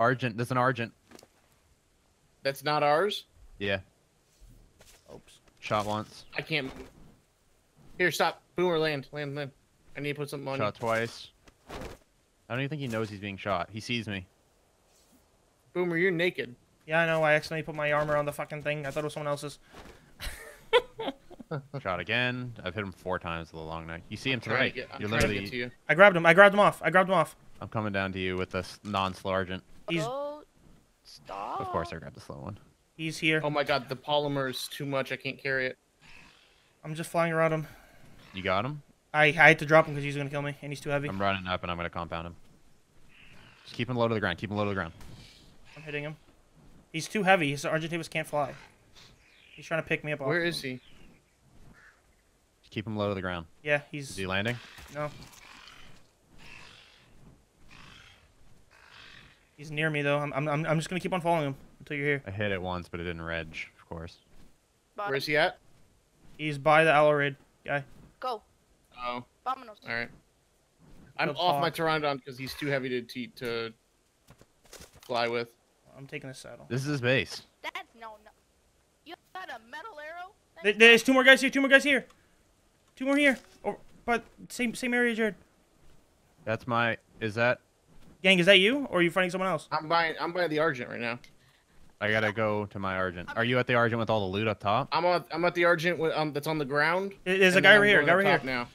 Argent. There's an Argent. That's not ours? Yeah. Oops. Shot once. I can't. Here, stop. Boomer, land. Land, land. I need to put something on you. Shot twice. I don't even think he knows he's being shot. He sees me. Boomer, you're naked. Yeah, I know. I accidentally put my armor on the fucking thing. I thought it was someone else's. Shot again. I've hit him 4 times with a long neck. You see him to the right. You're literally... to get to you. I grabbed him. I grabbed him off. I grabbed him off. I'm coming down to you with this non-slow Argent. He's... Oh, stop. Of course I grabbed the slow one. He's here. Oh my god, the polymer is too much. I can't carry it. I'm just flying around him. You got him? I had to drop him because he's going to kill me, and he's too heavy. I'm running up, and I'm going to compound him. Just keep him low to the ground. Keep him low to the ground. I'm hitting him. He's too heavy. His Argentavis can't fly. He's trying to pick me up. Where is he? Keep him low to the ground. Yeah, he's... Is he landing? No. He's near me, though. I'm just going to keep on following him until you're here. I hit it once, but it didn't reg, of course. Bye. Where's he at? He's by the Alorid guy. Go. Oh. All right. I'm off my Pteranodon because he's too heavy to fly with. I'm taking a saddle. This is his base. That's no. You got a metal arrow? There's 2 more guys here. 2 more guys here. 2 more here. Or, but same area, Jared. That's my. Is that? Gang, is that you, or are you fighting someone else? I'm by the Argent right now. I gotta go to my Argent. Are you at the Argent with all the loot up top? I'm at the Argent with, that's on the ground. There's a guy right here. Guy right here now.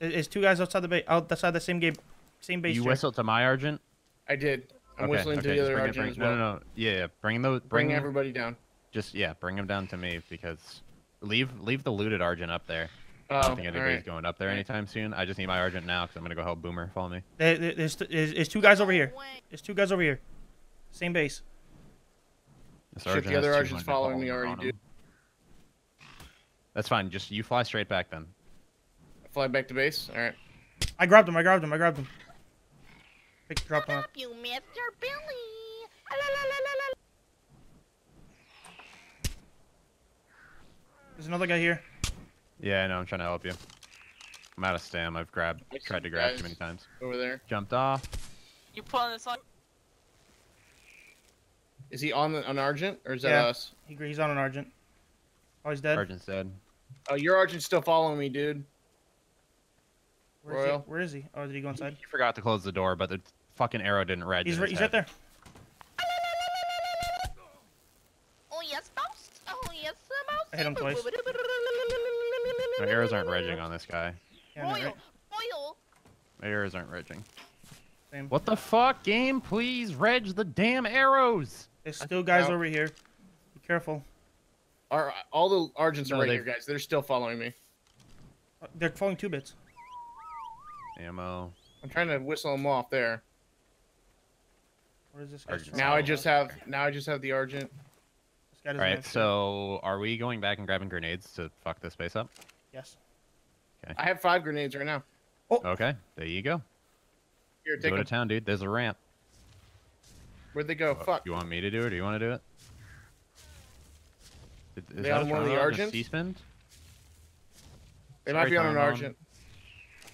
It's 2 guys outside the base. Outside the same base. You whistled to my Argent. I did. I'm whistling to the other Argent as well. No. Yeah. Bring everybody down. Just bring them down to me because leave the looted Argent up there. I don't think anybody's going up there anytime soon. I just need my Argent now because I'm going to go help Boomer. Follow me. There's 2 guys over here. There's 2 guys over here. Same base. Shit, the other Argent's following me already, dude. That's fine. Just you fly straight back then. I fly back to base? Alright. I grabbed him. Drop him off. You, Mr. Billy. There's another guy here. Yeah, I know. I'm trying to help you. I'm out of stam. I've tried to grab too many times. Over there. Jumped off. You pulling this on? Is he on an Argent or is that us? He's on an Argent. Oh, he's dead. Argent's dead. Oh, your Argent's still following me, dude. Royal. Where is he? Oh, did he go inside? He forgot to close the door, but the fucking arrow didn't reg. He's right there. Oh yes, mouse. Oh yes, mouse. I hit him twice. My arrows aren't regging on this guy. Royal. My arrows aren't regging. Same. What the fuck, game? Please reg the damn arrows. There's still guys over here. Be careful. All the Argents are right here, guys. They're still following me. They're following 2 bits. Ammo. I'm trying to whistle them off there. Where is this guy? Now I just have the Argent. All right, so are we going back and grabbing grenades to fuck this base up? Yes. Okay. I have 5 grenades right now. Oh. Okay, there you go. Here, take go to town, dude. There's a ramp. Where'd they go? Fuck. You want me to do it, or do you want to do it? Is they on one of the Argents? They might be on an Argent.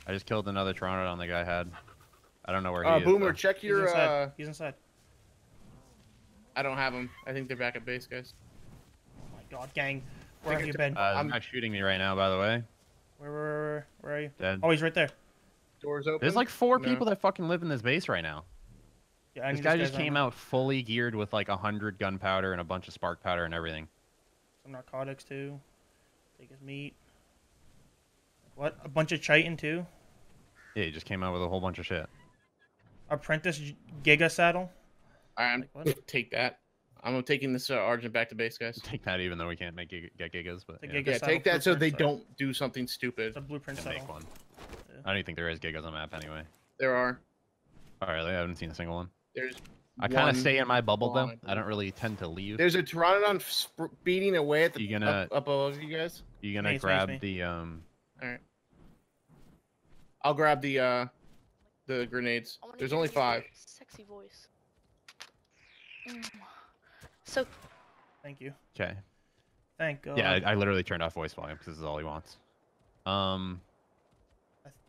I just killed another Pteranodon the guy had. I don't know where he is. Boomer, check your... He's inside. I don't have him. I think they're back at base, guys. Oh my god, gang. Where have you been? I'm not shooting me right now, by the way. Where are you? Dead. Oh, he's right there. Doors open. There's like 4 people that fucking live in this base right now. Yeah, this guy just came out fully geared with like 100 gunpowder and a bunch of spark powder and everything. Some narcotics, too. Take his meat. What? A bunch of chitin, too? Yeah, he just came out with a whole bunch of shit. Apprentice Giga saddle? I'm take that. I'm taking this Argent back to base, guys. Take that, even though we can't make get Gigas. But Giga take that so they don't do something stupid. It's a blueprint saddle. Make one. Yeah. I don't even think there is Gigas on the map anyway. There are. All right, I haven't seen a single one. I kind of stay in my bubble though. I don't really tend to leave. There's a Pteranodon beating away at the up above you guys. You gonna grab the All right. I'll grab the grenades. There's only 5. Sexy voice. So. Thank you. Okay. Thank God. Yeah, I literally turned off voice volume because this is all he wants. I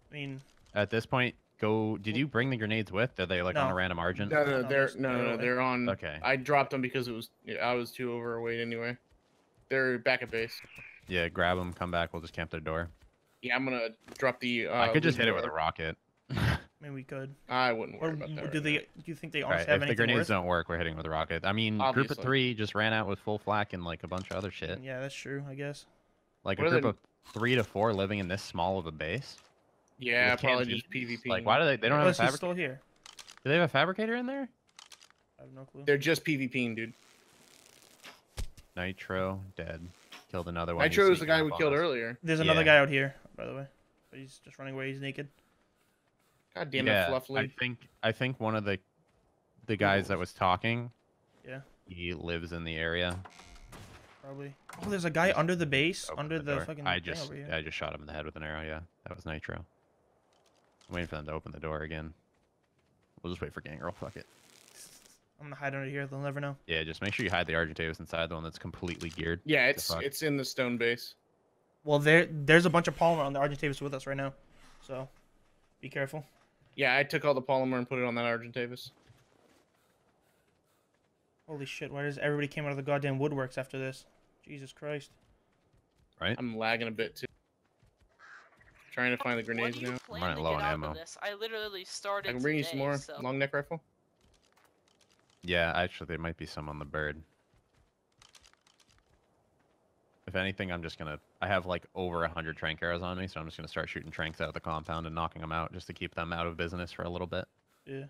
mean. At this point, go. Did you bring the grenades with? Are they like on a random Argent? No, they're on. Okay. I dropped them because it was I was too overweight anyway. They're back at base. Yeah, grab them. Come back. We'll just camp their door. Yeah, I'm gonna drop the. I could just hit it with a rocket. I mean, we could. I wouldn't worry about that. Do you think they always have anything? If the grenades don't work, we're hitting with a rocket. I mean, obviously. Group of three just ran out with full flak and like a bunch of other shit. Yeah, that's true. I guess. Like what a group of 3 to 4 living in this small of a base. Yeah, probably just PvP. Like, why do they? They don't have a fabricator. Still here. Do they have a fabricator in there? I have no clue. They're just PvPing, dude. Nitro dead. Killed another one. Nitro is the guy we killed earlier. There's another guy out here, by the way. But he's just running away. He's naked. God damn it, Fluffy. I think one of the guys that was talking. Yeah. He lives in the area. Probably. Oh, there's a guy under the base, under the fucking thing over here. I just shot him in the head with an arrow. Yeah, that was Nitro. I'm waiting for them to open the door again. We'll just wait for Gangrel. Fuck it. I'm gonna hide under here. They'll never know. Yeah, just make sure you hide the Argentavis inside, the one that's completely geared. Yeah, it's in the stone base. Well, there's a bunch of polymer on the Argentavis with us right now, so be careful. Yeah, I took all the polymer and put it on that Argentavis. Holy shit! Why does everybody came out of the goddamn woodworks after this? Jesus Christ! Right? I'm lagging a bit too. Trying to find the grenades now. I'm running low on ammo. I literally started. I can bring you some more long neck rifle. Yeah, actually, there might be some on the bird. If anything, I'm just gonna... I have, like, over 100 trank arrows on me, so I'm just gonna start shooting tranks out of the compound and knocking them out just to keep them out of business for a little bit. Yeah.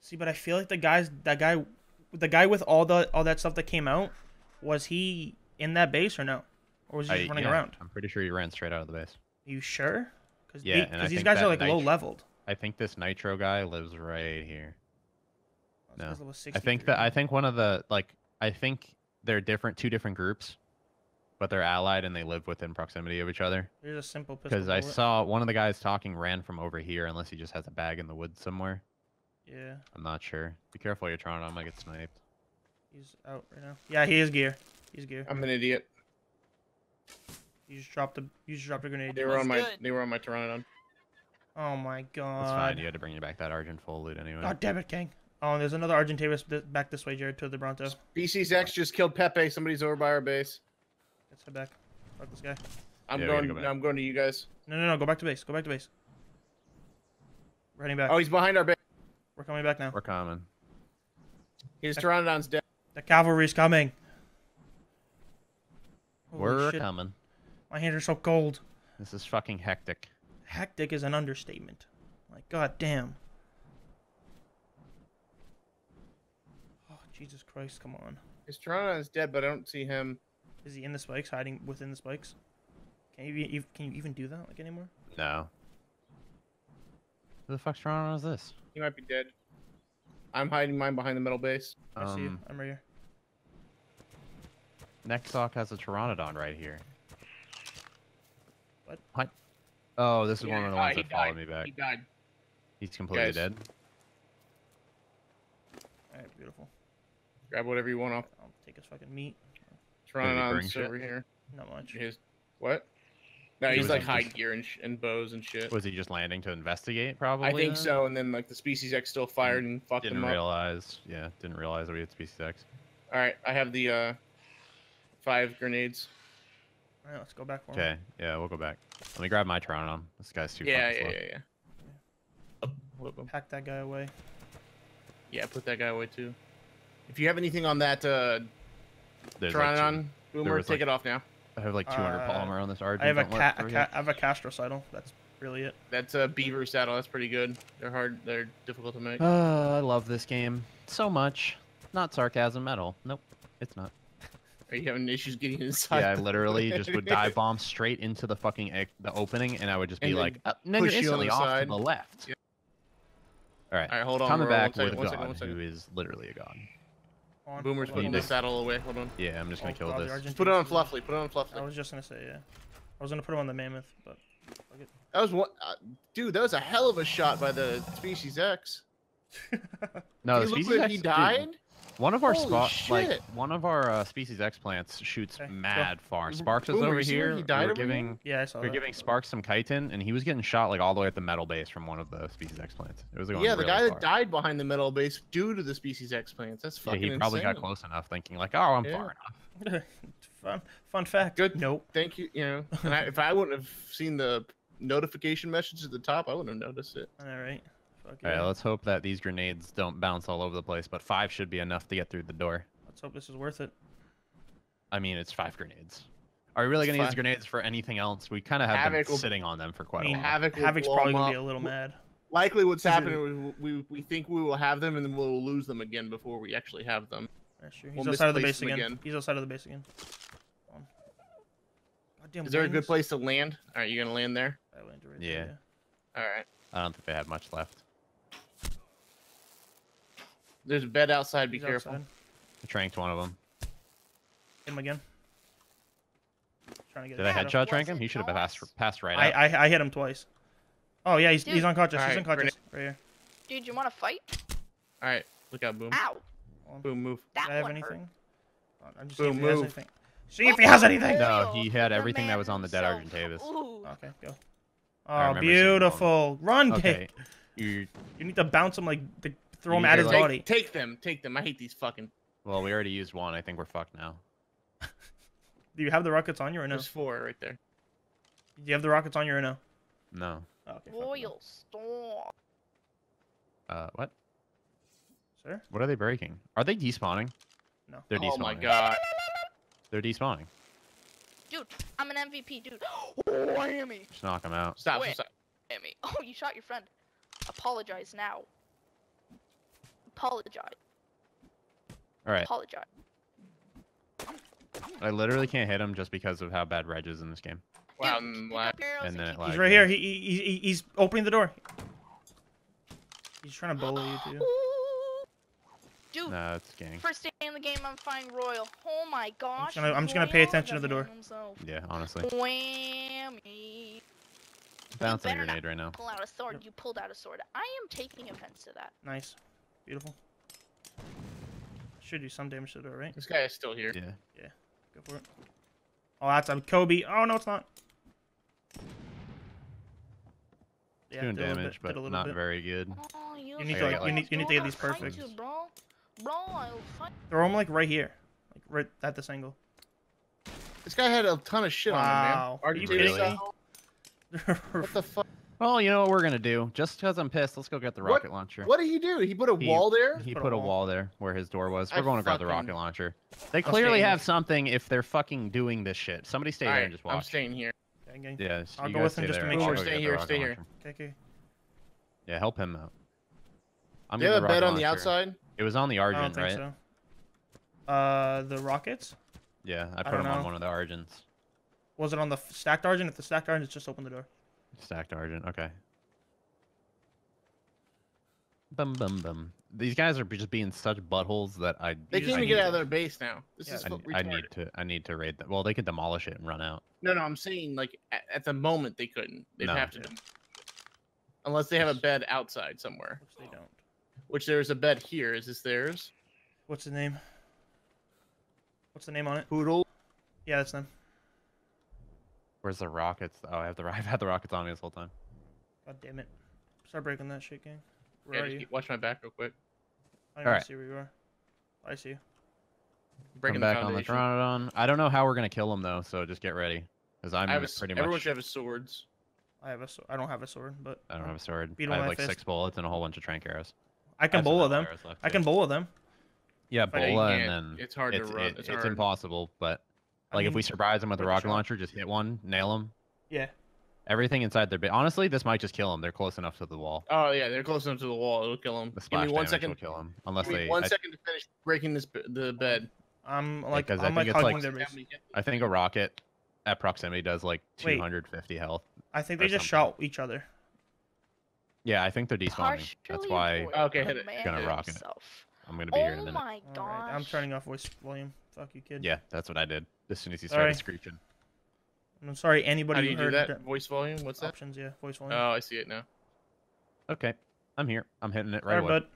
See, but I feel like the guy with all that stuff that came out, was he in that base or no? Or was he just running around? I'm pretty sure he ran straight out of the base. Are you sure? Because these guys are, like, low-leveled. I think this Nitro guy lives right here. No. I think one of the they're two different groups, but they're allied and they live within proximity of each other. There's a simple pistol. Because I saw one of the guys talking ran from over here, unless he just has a bag in the woods somewhere. Yeah. I'm not sure. Be careful, you're trying. I might get sniped. He's out right now. Yeah, he is gear. He's gear. I'm an idiot. You just dropped a grenade. They were on my Pteranodon. Oh my god. That's fine. You had to bring back that Argent full loot anyway. God damn it, gang. Oh, there's another Argentavis back this way, Jared, to the Bronto. Species X just killed Pepe. Somebody's over by our base. Let's head back. Fuck this guy. I'm going to you guys. No. Go back to base. Go back to base. We're heading back. Oh, he's behind our base. We're coming back now. We're coming. His Pteranodon's dead. The cavalry's coming. Holy shit. Coming. My hands are so cold. This is fucking hectic. Hectic is an understatement. Like, god damn. Jesus Christ, come on. His Toronto is dead, but I don't see him. Is he in the spikes, hiding within the spikes? Can you even do that like anymore? No. Who the fuck's Toronto is this? He might be dead. I'm hiding mine behind the metal base. I see you. I'm right here. Nexok has a Pteranodon right here. What? Oh, this is one of the ones that followed me back. He died. He's completely dead. Alright, beautiful. Grab whatever you want off. I'll take his fucking meat. Pteranodon's over here. Not much. His, what? No, he's like high gear and bows and shit. Was he just landing to investigate, probably? I think so, and then like the Species X still fired and fucked him up. Didn't realize that we had Species X. Alright, I have the 5 grenades. Alright, let's go back for him. Okay, yeah, we'll go back. Let me grab my Pteranodon. This guy's too fucking slow. Pack that guy away. Yeah, put that guy away too. If you have anything on that Pteranodon, like Boomer, take it off now. I have like 200 polymer on this Argent. I have a castrocidal. That's really it. That's a beaver saddle. That's pretty good. They're hard. They're difficult to make. I love this game so much. Not sarcasm at all. Nope, it's not. Are you having issues getting inside? Yeah, I literally just would dive bomb straight into the fucking opening, and I would just be like, no, you're instantly off to the left. Yeah. All right, hold on. Coming back with God, who is literally a god. Boomer's putting the saddle away. Hold on. Yeah, I'm just gonna kill this. Just put it on Fluffy. Put it on Fluffy. I was just gonna say I was gonna put him on the Mammoth, but fuck it. That was one, dude. That was a hell of a shot by the Species X. No, he looked like he died. One of our Species X plants shoots mad far. Sparks is over here. He died we were giving Sparks some chitin, and he was getting shot like all the way at the metal base from one of the Species X plants. It was going really far. That died behind the metal base due to the Species X plants. That's fucking insane. He probably got close enough, thinking like, oh, I'm far enough. Fun fact. Good. Nope. Thank you. You know, and if I wouldn't have seen the notification message at the top, I wouldn't have noticed it. All right. Okay. All right, let's hope that these grenades don't bounce all over the place, but 5 should be enough to get through the door. Let's hope this is worth it. I mean, it's 5 grenades. Are we really going to use grenades for anything else? We kind of have been sitting on them for quite a while. Havoc's probably going to be a little mad. Likely what's happening is we think we will have them, and then we'll lose them again before we actually have them. That's true. He's outside of the base again. He's outside of the base again. Is there a good place to land? All right, you going to land there? I landed right there. Yeah. All right. I don't think they have much left. There's a bed outside. Be careful. I tranked one of them. Hit him again. Trying to get Did I headshot trank him? He should have passed right out. I hit him twice. Oh, yeah, he's unconscious. Right, he's unconscious. Right here. Dude, you want to fight? All right. Look out, Boom. Ow. Boom, move. That Did I have anything? I'm just Boom, move. See if he has anything. No, he had everything that was on the dead Argentavis. Okay, go. Oh, beautiful. Run, Dick. You need to bounce him like... Throw him at his body. Take them. Take them. I hate these fucking... Well, we already used one. I think we're fucked now. Do you have the rockets on you or no? There's 4 right there. Do you have the rockets on you or no? No. Oh, okay, Royal storm. What? Sir? What are they breaking? Are they despawning? No. They're despawning. Oh my god. They're despawning. Dude, I'm an MVP, dude. Oh, I am me. Just knock them out. Stop. Stop. Oh, you shot your friend. Apologize now. Apologize. All right. Apologize. I literally can't hit him just because of how bad Reg is in this game. Wow. And then he's right here. He's opening the door. He's trying to bully you, too. Dude. No, it's gang. First day in the game, I'm finding Royal. Oh my gosh. I'm just gonna pay attention to the door. Yeah, honestly. Whammy. Bouncing a grenade right now. Pull out a sword. You pulled out a sword. I am taking offense to that. Nice. Beautiful. Should do some damage to the door, right? This guy is still here. Yeah. Yeah. Go for it. Oh, that's on Kobe. Oh, no, it's not. Yeah, doing damage, but not very good. Oh, you need to like, you need to get these perfect. Throw him like right here. Like right at this angle. This guy had a ton of shit on him, man. Are you kidding? What the fuck? Well, you know what we're going to do? Just because I'm pissed, let's go get the rocket launcher. What did he do? He put a wall there? He put a wall there where his door was. We're going to grab the rocket launcher. They clearly have something if they're fucking doing this shit. Somebody stay here and just watch. I'm staying here. Yeah, I'll go with him just to make sure. Stay here, stay here. Okay. Yeah, help him out. Do you have a bed on the outside? It was on the Argent, right? I don't think so. The rockets? Yeah, I put him on one of the Argents. Was it on the stacked Argent? If the stacked Argent, just open the door. Stacked Argent, okay. Bum bum bum. These guys are just being such buttholes that I. They can't even get out of their base now. This is retarded. I need to raid them. Well, they could demolish it and run out. No, I'm saying like at the moment they couldn't. They'd have to, unless they have a bed outside somewhere. Which they don't. Which there's a bed here. Is this theirs? What's the name? What's the name on it? Poodle. Yeah, that's them. Where's the rockets? Oh, I've had the rockets on me this whole time. God damn it. Start breaking that shit, gang. Where are you? Watch my back real quick. I don't even see where you are. I see you. Breaking the foundation. Come back on the Tyrannodon. I don't know how we're going to kill him, though, so just get ready. Because I'm pretty much... Everyone should have his swords. I don't have a sword, but... I don't have a sword. I have like 6 bullets and a whole bunch of trank arrows. I can bola them. I can bola them. Yeah, bola and then... It's hard to run. It's impossible, but... Like, if we surprise them with the rocket launcher, just hit one, nail them. Yeah. Everything inside their base. Honestly, this might just kill them. They're close enough to the wall. Oh, yeah, they're close enough to the wall. It'll kill them. The splash damage will kill them. Unless they... 1 second to finish breaking the bed. I'm like... Because I think it's like... I think a rocket at proximity does like 250 health. I think they just shot each other. Yeah, I think they're despawning. That's why... Okay, hit it. I'm gonna rocket it. I'm gonna be here in a minute. Oh my gosh. I'm turning off voice volume. Fuck you, kid. Yeah, that's what I did. As soon as he started screeching. I'm sorry, anybody who heard that? Voice volume? What's that? Options, yeah. Voice volume. Oh, I see it now. Okay. I'm here. I'm hitting it right away. All right, bud.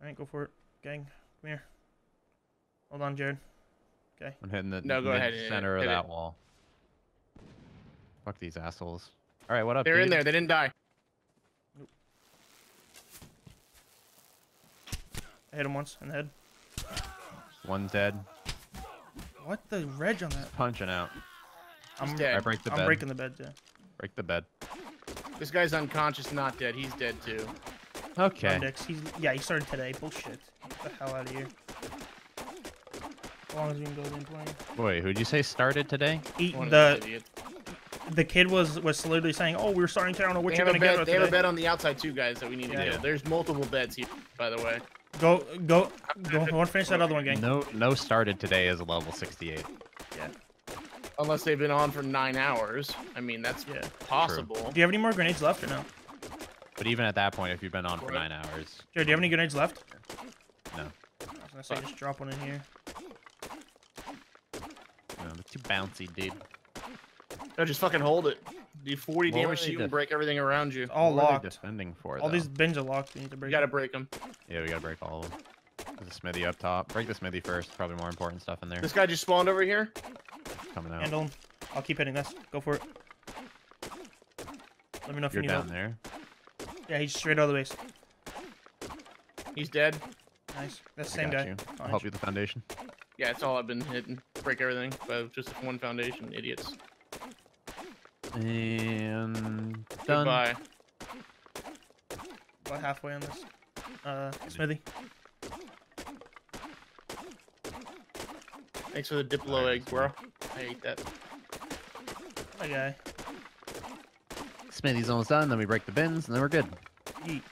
All right, go for it. Gang, come here. Hold on, Jared. Okay. I'm hitting the center of that wall. Fuck these assholes. All right, what up? They're in there. They didn't die. Nope. I hit him once in the head. One's dead. What the reg on that? He's punching out. I'm dead. I break the bed. I'm breaking the bed, yeah. Break the bed. This guy's unconscious, not dead. He's dead too. Okay. He's, yeah, he started today. Bullshit. Get the hell out of here. As long as we can go in playing. Wait, who'd you say started today? The kid was literally saying, "Oh, we're starting today. I don't know what you're gonna get." They have a bed on the outside too, guys. That we need to get. There's multiple beds here, by the way. Go. I want to finish that other one, gang. No. Started today is a level 68. Yeah. Unless they've been on for 9 hours. I mean, that's possible. True. Do you have any more grenades left or no? But even at that point, if you've been on for 9 hours. Jared, do you have any grenades left? No. I was gonna say just drop one in here. No, they're too bouncy, dude. No, just fucking hold it. Do 40 damage to you and break everything around you. It's all locked. Defending for all though? These bins are locked. We need to break. You gotta break them. Yeah, we gotta break all of them. There's a smithy up top. Break the smithy first. Probably more important stuff in there. This guy just spawned over here. Coming out. Handle him. I'll keep hitting this. Go for it. Let me know if you need help. You're down there. Yeah, he's straight out of the base. He's dead. Nice. That's the same guy. I'll help you with the foundation. Yeah, it's all I've been hitting. Break everything, but just one foundation, idiots. And done. Goodbye. About halfway on this. Smithy. Thanks for the Diplo egg, bro. I ate that. Okay. Smithy's almost done, then we break the bins, and then we're good. Yeet.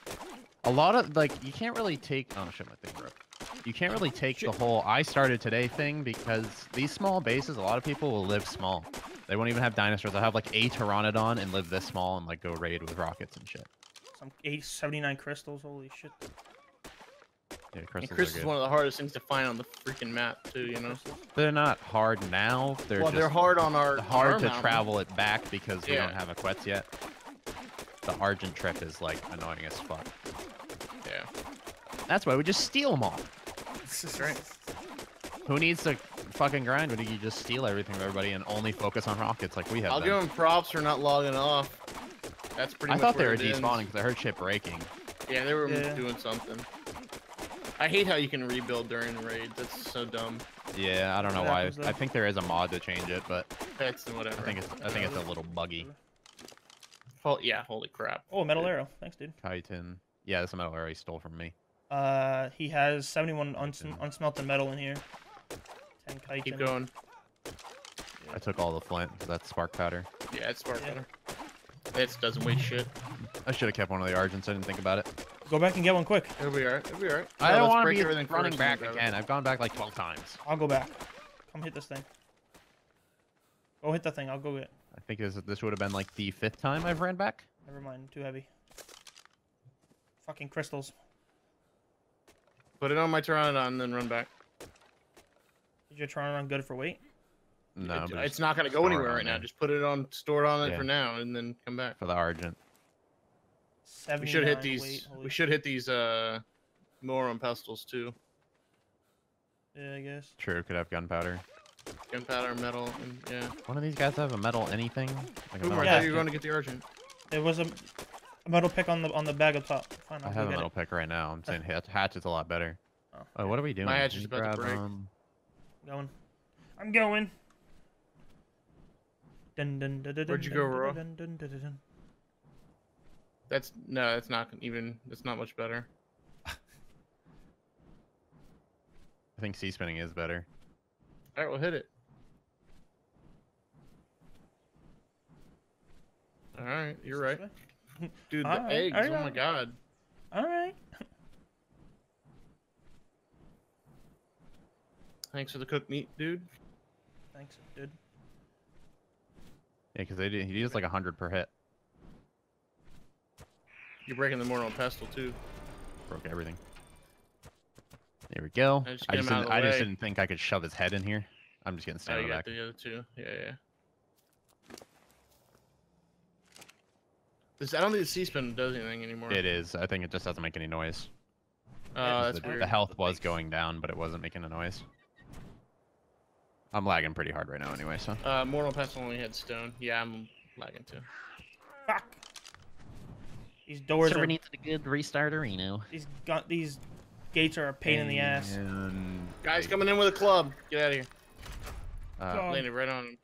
A lot of, like, you can't really take... Oh, shit, my thing broke. You can't really take the whole I started today thing because these small bases, a lot of people will live small. They won't even have dinosaurs. They'll have like a Pteranodon and live this small and like go raid with rockets and shit. Some 879 crystals, holy shit. Yeah, crystals is one of the hardest things to find on the freaking map too, you know? They're not hard now. They're well, just they're hard on our hard to travel it back because we don't have a Quetz yet. The Argent trip is like annoying as fuck. Yeah. That's why we just steal them all. This is right. Who needs to fucking grind when you just steal everything from everybody and only focus on rockets like we have? I'll give them props for not logging off. That's pretty much I thought they were despawning because I heard shit breaking. Yeah, they were doing something. I hate how you can rebuild during the raid. That's so dumb. Yeah, I don't know why. I think there is a mod to change it, but whatever. I think it's a little buggy. Oh, yeah, holy crap. Oh, a metal arrow. Thanks, dude. Chitin. Yeah, that's a metal arrow he stole from me. He has 71 unsmelted metal in here. 10 chitin. Keep going. Yeah. I took all the flint because that's spark powder. Yeah, it's spark powder. It doesn't weigh shit. I should have kept one of the Argents. I didn't think about it. Go back and get one quick. It'll be alright. It'll be alright. I don't want to be running back again. I've gone back like 12 times. I'll go back. Come hit this thing. Go hit that thing. I'll go get it. I think this would have been like the 5th time I've ran back. Never mind. Too heavy. Fucking crystals. Put it on my Pteranodon and then run back. Is your Pteranodon good for weight? No. It's not going to go anywhere right now. Just put it on, store it on it for now, and then come back. For the Argent. We should hit these, Moron Pestles too. Yeah, I guess. True, could have gunpowder. Gunpowder, metal, and One of these guys have a metal anything? Like a metal I thought you were going to get the Argent. There was a metal pick on the bag up top. Fine, I have a metal pick right now. I'm saying hatchet's a lot better. Oh, what are we doing? My hatchet's about to break. Going. I'm going. Dun, dun, dun, dun, Where'd you go, Royal? That's no. That's not even. That's not much better. I think C spinning is better. All right, we'll hit it. All right, you're right. Dude, the eggs, oh my god. Alright. Thanks for the cooked meat, dude. Thanks, dude. Yeah, because he does like 100 per hit. You're breaking the Mortal Pestle, too. Broke everything. There we go. I just didn't think I could shove his head in here. I'm just getting stabbed back. The other two. Yeah. I don't think the C-spin does anything anymore. It is. I think it just doesn't make any noise. That's weird. The health was going down, but it wasn't making a noise. I'm lagging pretty hard right now anyway, so. Mortal Pestle only had stone. Yeah, I'm lagging too. Fuck! These doors are... needs a good restart arena. These gates are a pain in the ass. And... Guys coming in with a club. Get out of here. Landed right on.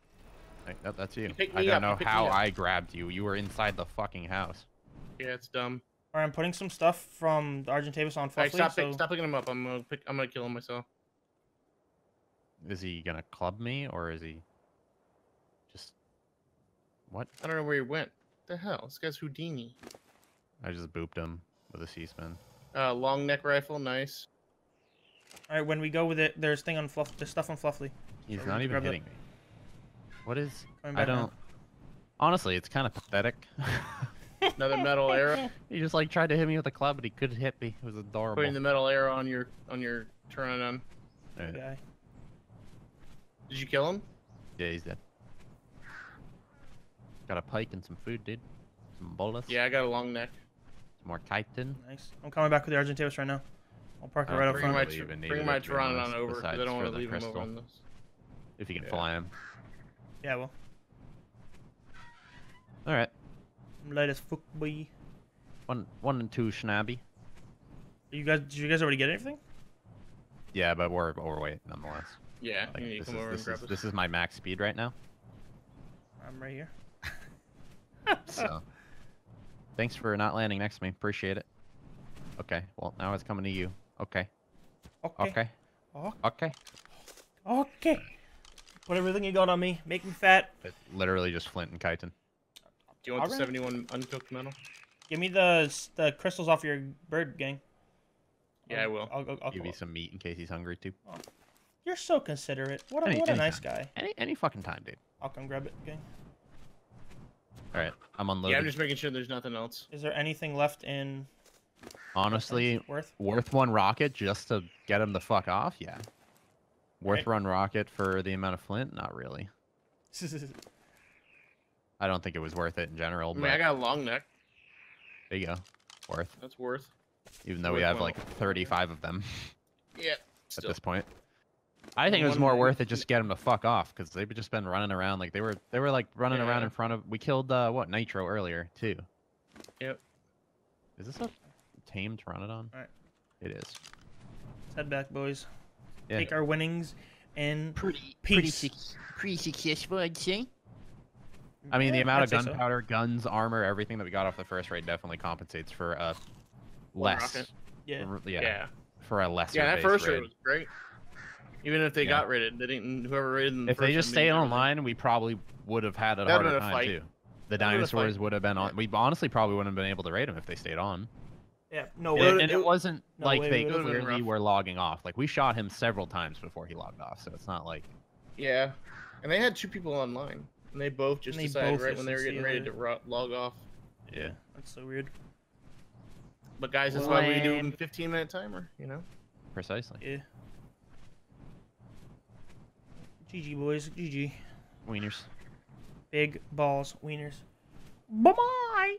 That's you. I don't know how I grabbed you. You were inside the fucking house. Yeah, it's dumb. Alright, I'm putting some stuff from Argentavis on Fluffy. Right, stop picking him up. I'm gonna kill him myself. Is he gonna club me, or is he just... What? I don't know where he went. What the hell? This guy's Houdini. I just booped him with a C-spin. Long neck rifle, nice. Alright, when we go with it, there's thing on Fluff. There's stuff on Fluffy. He's not even hitting me. What is... I don't... Now. Honestly, it's kind of pathetic. Another metal arrow. He just like tried to hit me with a club, but he couldn't hit me. It was adorable. Putting the metal arrow on your Pteranodon. Right. Okay. Did you kill him? Yeah, he's dead. Got a pike and some food, dude. Some bullets. Yeah, I got a long neck. Some more chitin. Nice. I'm coming back with the Argentavis right now. I'll park it right up front. Bring my Pteranodon over, because I don't want to leave him over on this. If you can fly him. Yeah, well. All right. I'm light as fuck, boy. One and two, schnabby. Did you guys already get anything? Yeah, but we're overweight nonetheless. Yeah. Like, you come over and grab us. This is my max speed right now. I'm right here. So, thanks for not landing next to me. Appreciate it. Okay. Well, now it's coming to you. Okay. Okay. Okay. Okay. Okay. Put everything you got on me. Make me fat. It's literally just flint and chitin. Do you want the 71 uncooked metal? Give me the crystals off your bird, gang. Yeah, I will. I'll give you some meat in case he's hungry, too. Oh, you're so considerate. What a nice guy. Any fucking time, dude. I'll come grab it, gang. Alright, I'm unloading. Yeah, I'm just making sure there's nothing else. Is there anything left in... Honestly, worth one rocket just to get him the fuck off? Yeah. Worth one rocket for the amount of flint? Not really. I don't think it was worth it in general. I mean, I got a long neck. There you go. Worth. That's worth. Even though we have like 35 of them. Yeah. At this point, I think it was more worth it just to get them to fuck off, because they've just been running around like they were like running around in front of. We killed what, Nitro earlier too. Yep. Is this a tame Pteranodon? All right. It is. Let's head back, boys. Yeah. Take our winnings and pretty successful, I'd say. I mean, the amount of gunpowder, guns, armor, everything that we got off the first raid definitely compensates for a less. Yeah. For a lesser. Yeah, that first raid was great. Even if they got raided, they didn't. Whoever raided them. If they just stayed online, we probably would have had a harder time too. The dinosaurs would have been on. We honestly probably wouldn't have been able to raid them if they stayed on. Yeah. No. And it wasn't like they clearly were logging off. Like we shot him several times before he logged off, so it's not like. Yeah, and they had two people online. And they both just decided right when they were getting ready to log off. Yeah. That's so weird. But guys, that's why we do a 15-minute timer, you know? Precisely. Yeah. GG, boys. GG. Wieners. Big balls. Wieners. Bye-bye!